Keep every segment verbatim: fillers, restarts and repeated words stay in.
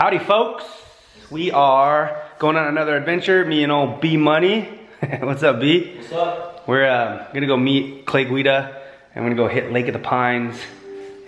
Howdy folks, we are going on another adventure, me and old B-Money. What's up, B? What's up? We're uh, gonna go meet Clay Guida, and we're gonna go hit Lake of the Pines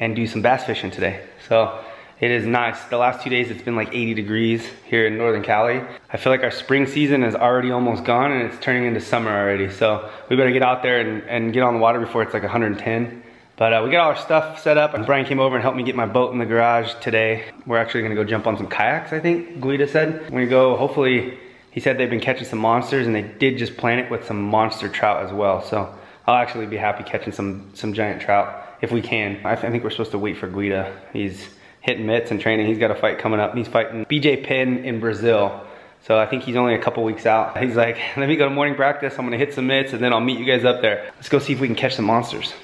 and do some bass fishing today. So it is nice. The last two days it's been like eighty degrees here in Northern Cali. I feel like our spring season is already almost gone and it's turning into summer already. So we better get out there and, and get on the water before it's like one hundred ten. But uh, we got all our stuff set up, and Brian came over and helped me get my boat in the garage today. We're actually gonna go jump on some kayaks, I think, Guida said. We're gonna go, hopefully, he said they've been catching some monsters, and they did just plan it with some monster trout as well. So I'll actually be happy catching some, some giant trout if we can. I, th I think we're supposed to wait for Guida. He's hitting mitts and training. He's got a fight coming up. He's fighting B J Penn in Brazil. So I think he's only a couple weeks out. He's like, let me go to morning practice. I'm gonna hit some mitts and then I'll meet you guys up there. Let's go see if we can catch some monsters.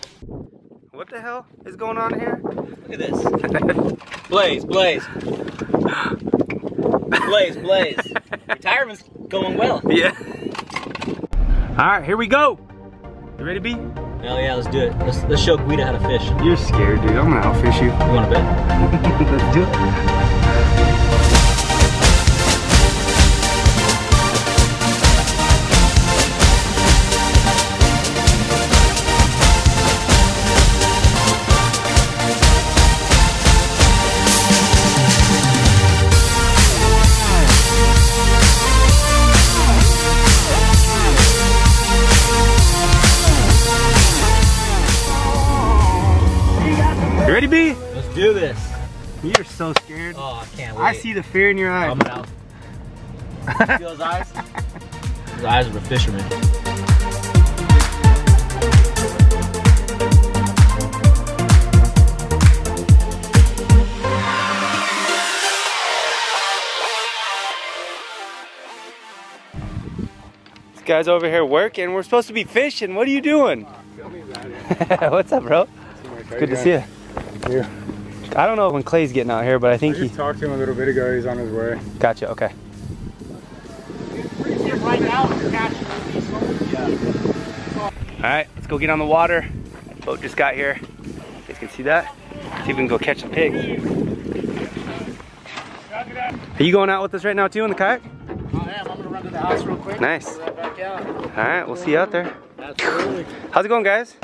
What the hell is going on here? Look at this. Blaze, Blaze. Blaze, Blaze. Retirement's going well. Yeah. All right, here we go. You ready, B? Hell yeah, let's do it. Let's, let's show Guida how to fish. You're scared, dude. I'm gonna outfish you. You wanna bet? Let's do it. Ready, B? Let's do this. You're so scared. Oh, I can't wait. I see the fear in your eyes. I'm out. See those eyes? Those eyes of a fisherman. This guy's over here working. We're supposed to be fishing. What are you doing? What's up, bro? Good to see you. Yeah. I don't know when Clay's getting out here, but I think I just he talked to him a little bit ago. He's on his way. Gotcha. Okay. All right, let's go get on the water. The boat just got here. You guys can see that. See if we can go catch some pigs. Are you going out with us right now too in the kayak? I am. I'm gonna run to the house real quick. Nice. Right back out. All right, we'll see you out there. Absolutely. How's it going, guys?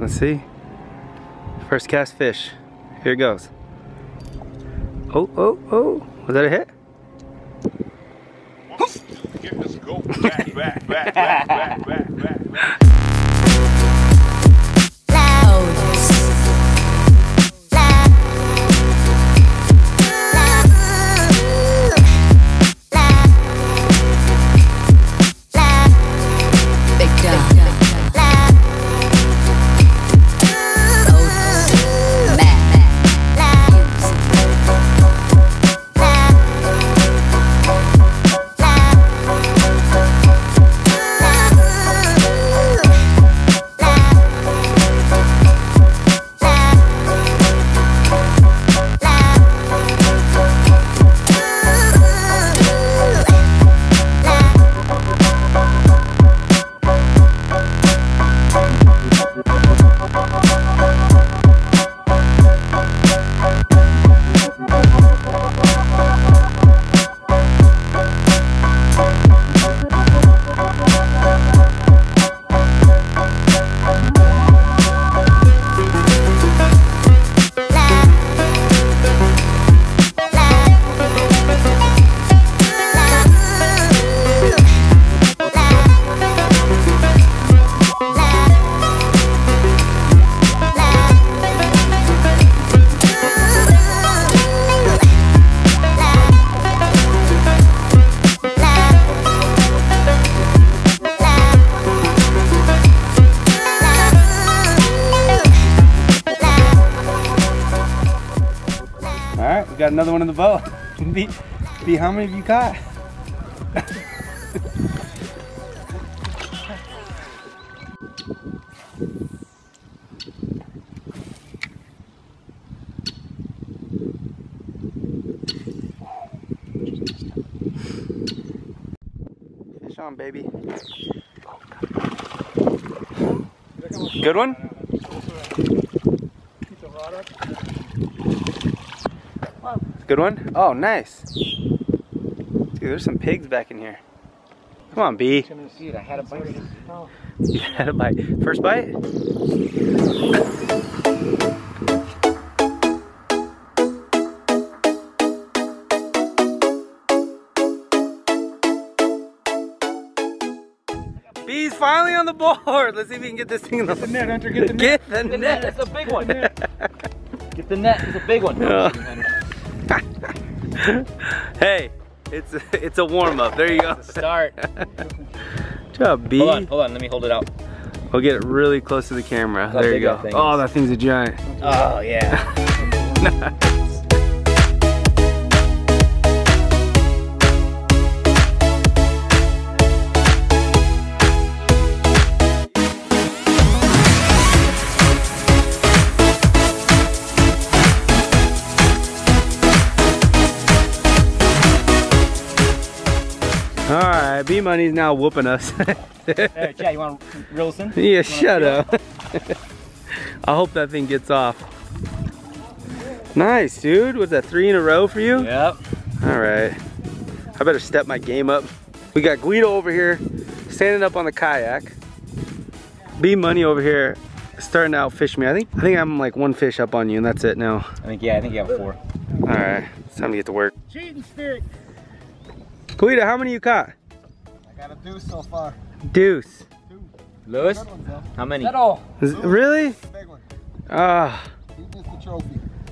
Let's see. First cast fish. Here it goes. Oh, oh, oh. Was that a hit? Get this go back, back, back, back, back, back, back, back. Got another one in the boat. B, B, how many have you caught? Fish on, baby. Good one? Good one? Oh, nice. Dude, there's some pigs back in here. Come on, B. I had a bite. You had a bite. First bite? B's finally on the board. Let's see if we can get this thing in the net. Get the net, Hunter. Get the net. Get the net. net. It's a big one. Get the net. It's a big one. No. Hey, it's a, it's a warm up. There you go. Start. Good job, B. Hold on, hold on. Let me hold it out. We'll get it really close to the camera. There you go. Oh, that thing's a giant. Oh yeah. Nice. B-Money's now whooping us. Hey, Chad, you want to reel us in? Yeah, you shut up. I hope that thing gets off. Nice, dude. Was that three in a row for you? Yep. All right. I better step my game up. We got Guida over here standing up on the kayak. B-Money over here starting to outfish me. I think I think I'm like one fish up on you, and that's it now. I think yeah, I think you have four. All right, it's time to get to work. Cheating stick. Guida, how many you caught? Got a deuce so far. Deuce. Two. Lewis? How many? Is, really? Big one. Ah. Uh, he missed the trophy.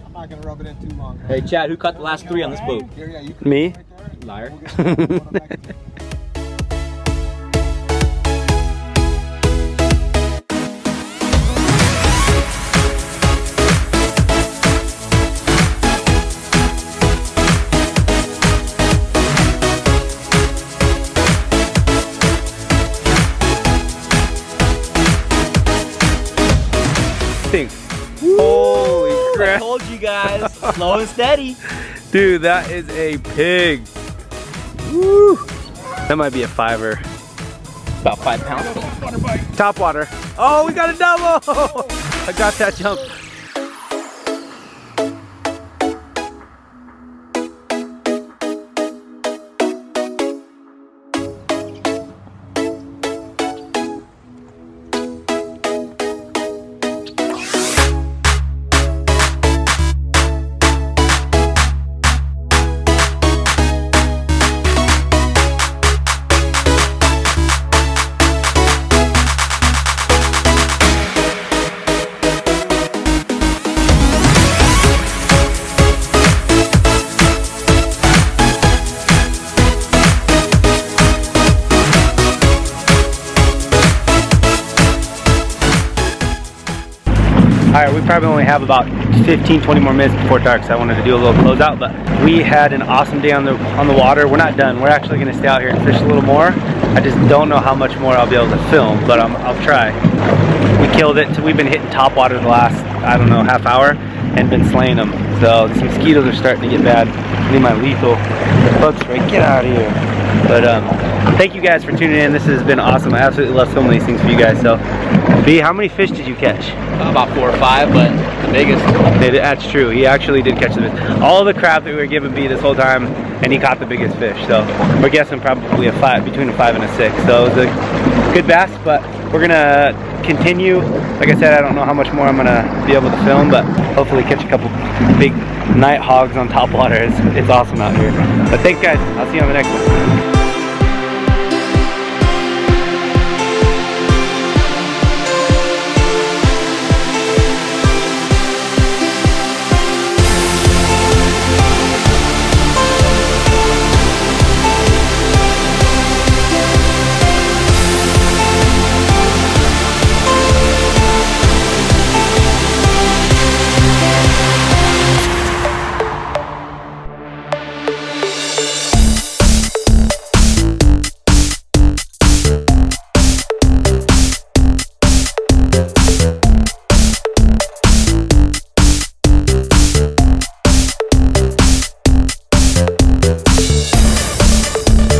I'm not going to rub it in too long. Hey, Chad, who caught the last three on this boat? Yeah, yeah, you can. Me? Right, liar. Guys, slow and steady. Dude, that is a pig. Woo. That might be a fiver. About five pounds. Top water. Oh, we got a double. Oh. I got that jump. Alright, we probably only have about fifteen, twenty more minutes before dark, so I wanted to do a little closeout, but we had an awesome day on the on the water. We're not done. We're actually going to stay out here and fish a little more. I just don't know how much more I'll be able to film, but um, I'll try. We killed it. We've been hitting top water the last, I don't know, half hour and been slaying them. So these mosquitoes are starting to get bad. I need my lethal. The bug's right. Get out of here. But um, thank you guys for tuning in. This has been awesome. I absolutely love filming these things for you guys. So, B, how many fish did you catch? About four or five, but the biggest. It, that's true. He actually did catch the biggest. All the crap that we were giving B this whole time, and he caught the biggest fish. So we're guessing probably a five, between a five and a six. So it was a good bass, but we're gonna continue. Like I said, I don't know how much more I'm gonna be able to film, but hopefully catch a couple big night hogs on top water. It's, it's awesome out here. But thanks, guys. I'll see you on the next one.